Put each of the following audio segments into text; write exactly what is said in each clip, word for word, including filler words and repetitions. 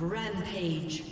Rampage. Yeah.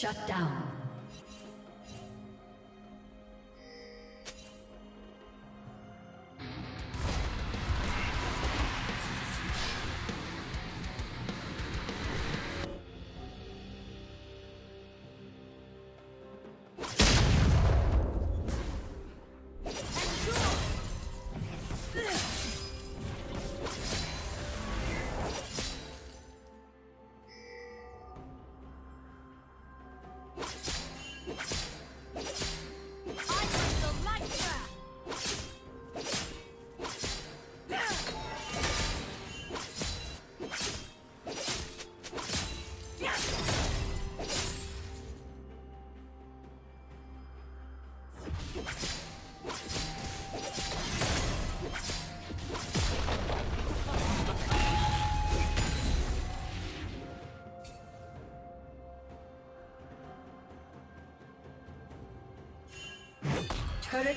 Shut down. Turret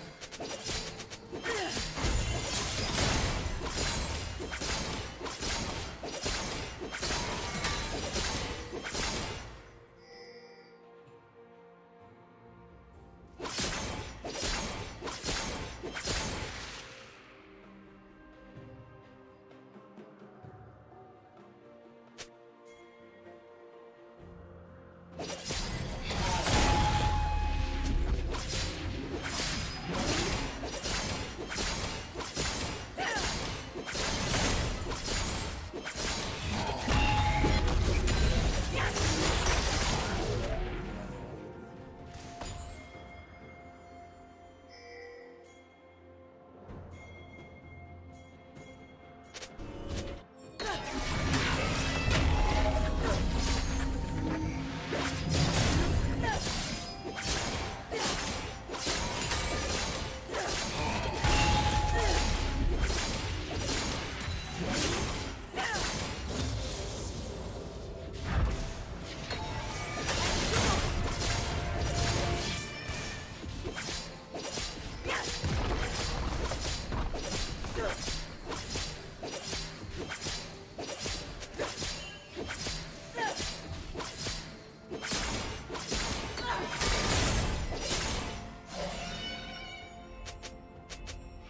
Blue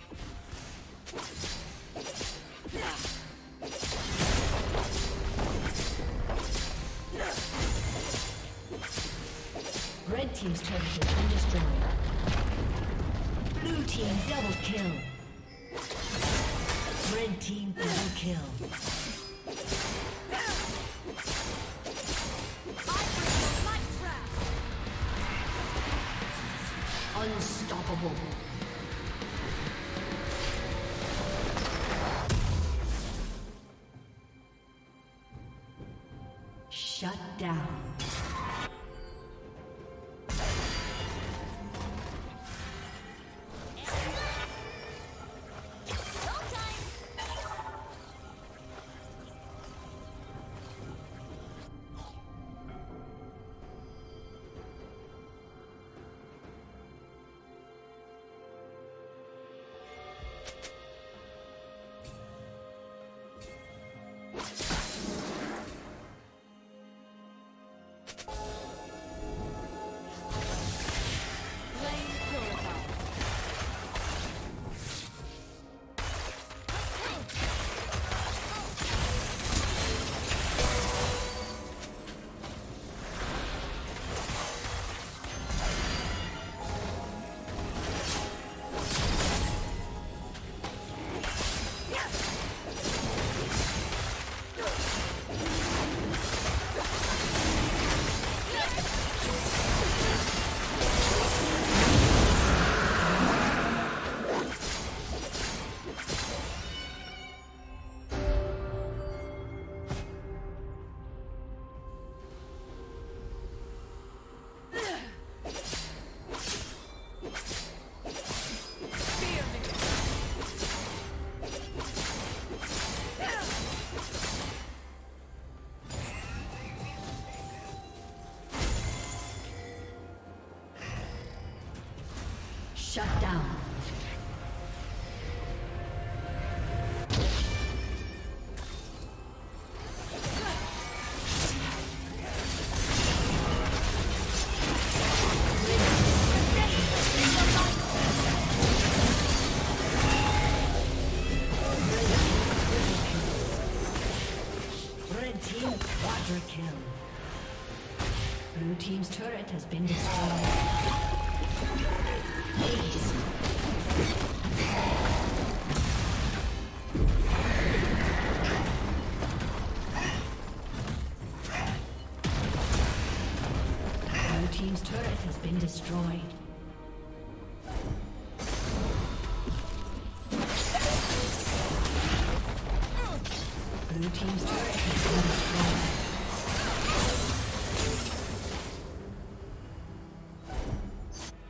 team's turret has been destroyed. Blue team double kill. Red team double kill. Shut down. Red team quadra kill. Blue team's turret has been destroyed. Blue team's turret has been destroyed. Blue team's turret has been destroyed.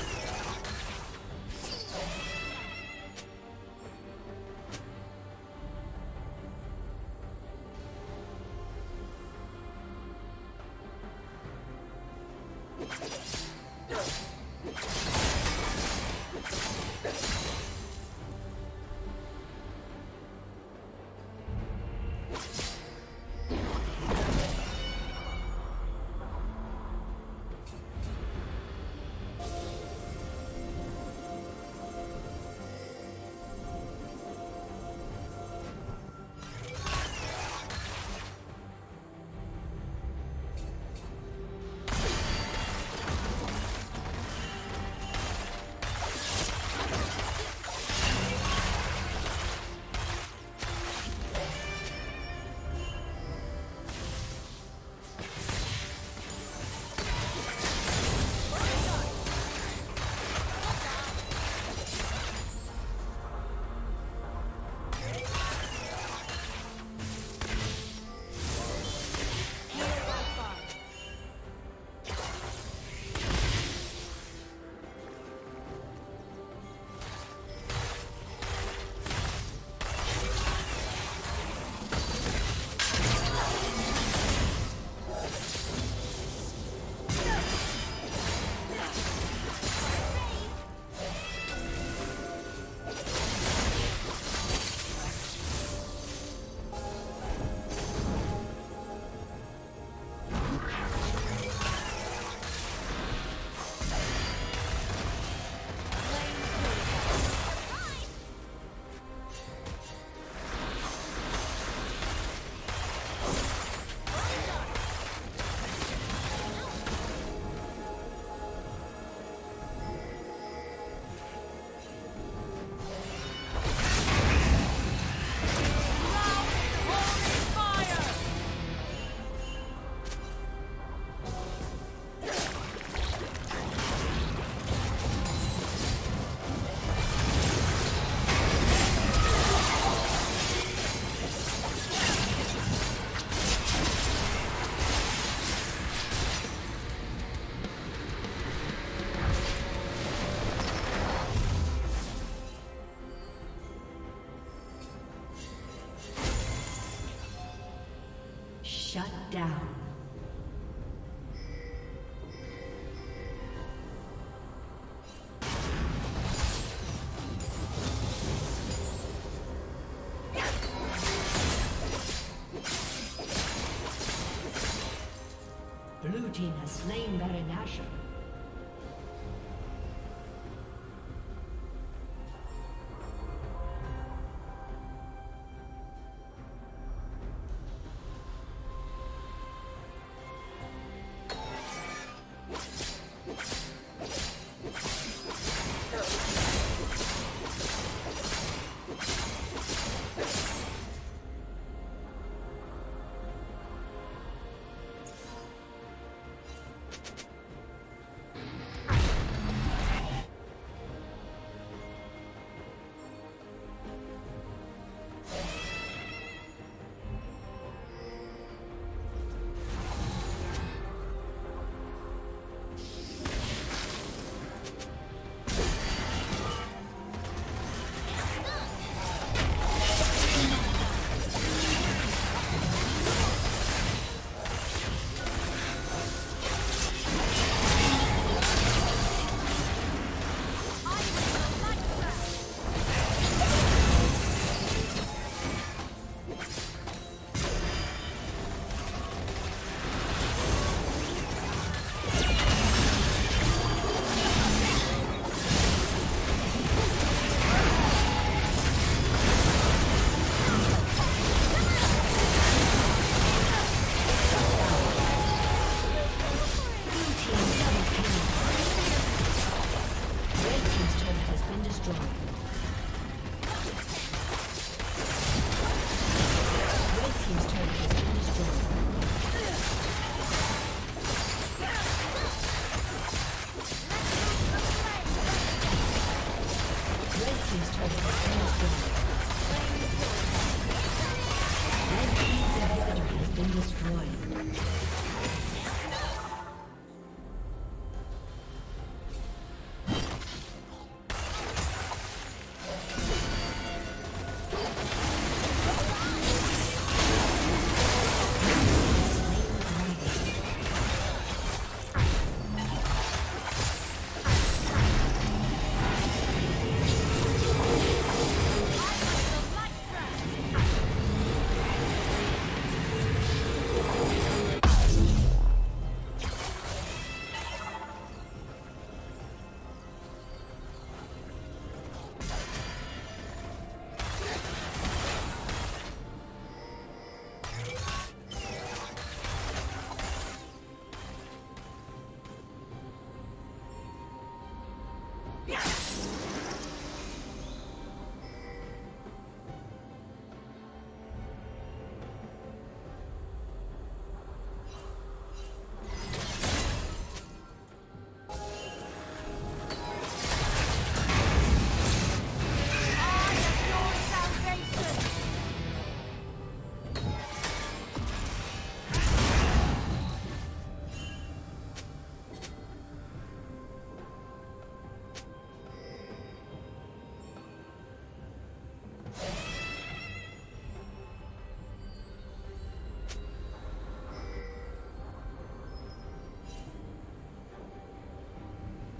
Shut down. Blue team has slain Baron Nashor.